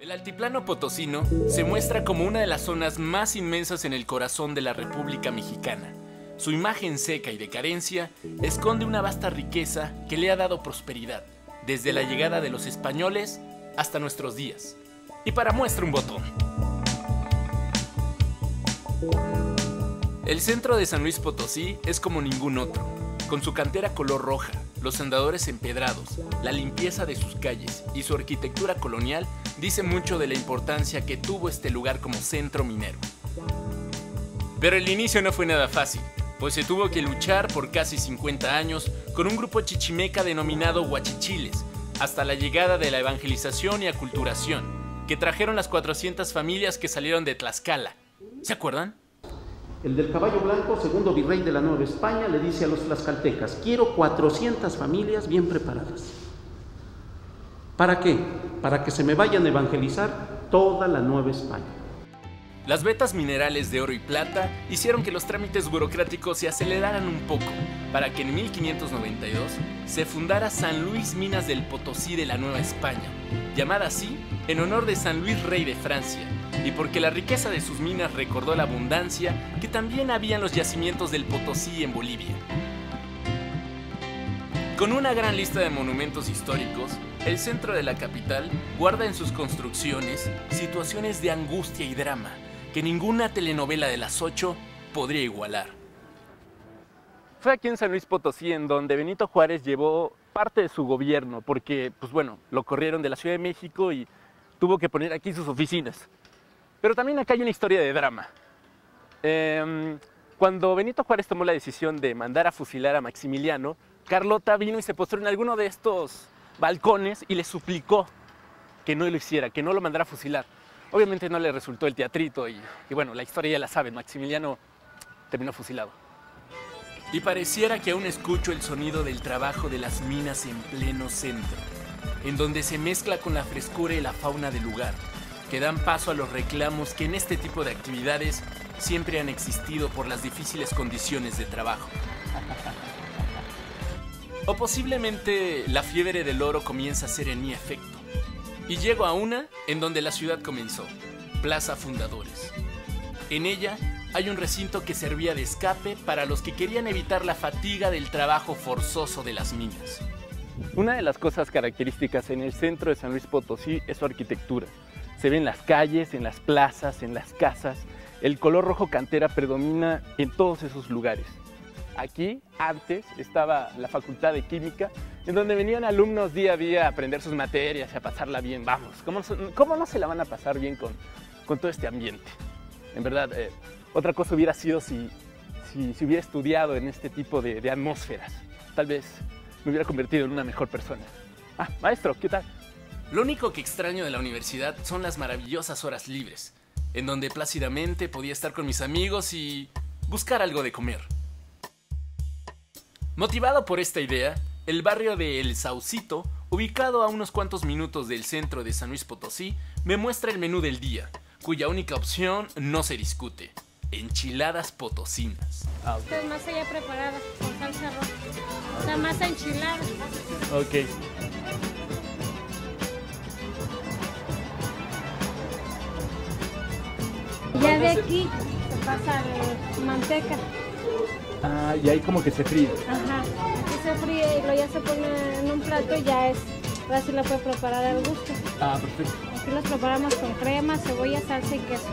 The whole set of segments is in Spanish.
El Altiplano Potosino se muestra como una de las zonas más inmensas en el corazón de la República Mexicana. Su imagen seca y de carencia esconde una vasta riqueza que le ha dado prosperidad, desde la llegada de los españoles hasta nuestros días. Y para muestra un botón. El centro de San Luis Potosí es como ningún otro, con su cantera color roja, los andadores empedrados, la limpieza de sus calles y su arquitectura colonial dice mucho de la importancia que tuvo este lugar como centro minero. Pero el inicio no fue nada fácil, pues se tuvo que luchar por casi 50 años con un grupo chichimeca denominado huachichiles, hasta la llegada de la evangelización y aculturación, que trajeron las 400 familias que salieron de Tlaxcala. ¿Se acuerdan? El del Caballo Blanco, segundo virrey de la Nueva España, le dice a los tlaxcaltecas: quiero 400 familias bien preparadas. ¿Para qué? Para que se me vayan a evangelizar toda la Nueva España. Las vetas minerales de oro y plata hicieron que los trámites burocráticos se aceleraran un poco, para que en 1592 se fundara San Luis Minas del Potosí de la Nueva España, llamada así en honor de San Luis Rey de Francia, y porque la riqueza de sus minas recordó la abundancia que también había en los yacimientos del Potosí en Bolivia. Con una gran lista de monumentos históricos, el centro de la capital guarda en sus construcciones situaciones de angustia y drama que ninguna telenovela de las 8 podría igualar. Fue aquí en San Luis Potosí en donde Benito Juárez llevó parte de su gobierno, porque, pues bueno, lo corrieron de la Ciudad de México y tuvo que poner aquí sus oficinas. Pero también acá hay una historia de drama. Cuando Benito Juárez tomó la decisión de mandar a fusilar a Maximiliano, Carlota vino y se postró en alguno de estos balcones y le suplicó que no lo hiciera, que no lo mandara a fusilar. Obviamente no le resultó el teatrito y bueno, la historia ya la saben, Maximiliano terminó fusilado. Y pareciera que aún escucho el sonido del trabajo de las minas en pleno centro, en donde se mezcla con la frescura y la fauna del lugar, que dan paso a los reclamos que en este tipo de actividades siempre han existido por las difíciles condiciones de trabajo. O posiblemente la fiebre del oro comienza a ser en mi efecto. Y llego a una en donde la ciudad comenzó, Plaza Fundadores. En ella hay un recinto que servía de escape para los que querían evitar la fatiga del trabajo forzoso de las minas. Una de las cosas características en el centro de San Luis Potosí es su arquitectura. Se ve en las calles, en las plazas, en las casas. El color rojo cantera predomina en todos esos lugares. Aquí, antes, estaba la Facultad de Química, en donde venían alumnos día a día a aprender sus materias y a pasarla bien. Vamos, ¿cómo no se la van a pasar bien con todo este ambiente? En verdad, otra cosa hubiera sido si hubiera estudiado en este tipo de atmósferas. Tal vez me hubiera convertido en una mejor persona. Ah, maestro, ¿qué tal? Lo único que extraño de la universidad son las maravillosas horas libres, en donde plácidamente podía estar con mis amigos y buscar algo de comer. Motivado por esta idea, el barrio de El Saucito, ubicado a unos cuantos minutos del centro de San Luis Potosí, me muestra el menú del día, cuya única opción no se discute: enchiladas potosinas. Esta es masa ya preparada, con salsa roja. La masa enchilada. Ok. Ya de aquí se pasa la manteca. Ah, y ahí como que se fríe. Ajá, aquí se fríe y luego ya se pone en un plato y ya es, ahora sí la puedes preparar al gusto. Ah, perfecto. Aquí las preparamos con crema, cebolla, salsa y queso.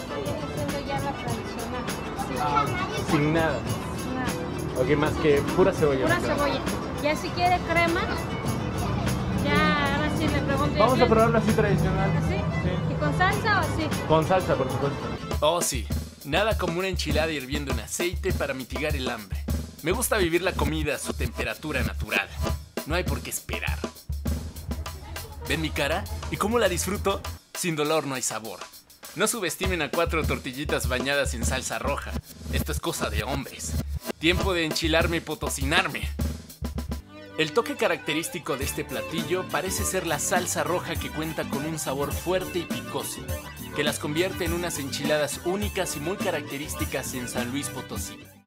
Estoy haciendo ya la tradicional. Sí. Ah, sin nada. Nada. Ok, más que pura cebolla. Pura cebolla. Ya si quiere crema, ya ahora sí le pregunto. Vamos a probarla así tradicional. ¿Así? Sí. ¿Y con salsa o así? Con salsa, por supuesto. Oh, sí. Nada como una enchilada hirviendo en aceite para mitigar el hambre. Me gusta vivir la comida a su temperatura natural. No hay por qué esperar. ¿Ven mi cara? ¿Y cómo la disfruto? Sin dolor no hay sabor. No subestimen a 4 tortillitas bañadas en salsa roja. Esto es cosa de hombres. Tiempo de enchilarme y potosinarme. El toque característico de este platillo parece ser la salsa roja, que cuenta con un sabor fuerte y picoso, que las convierte en unas enchiladas únicas y muy características en San Luis Potosí.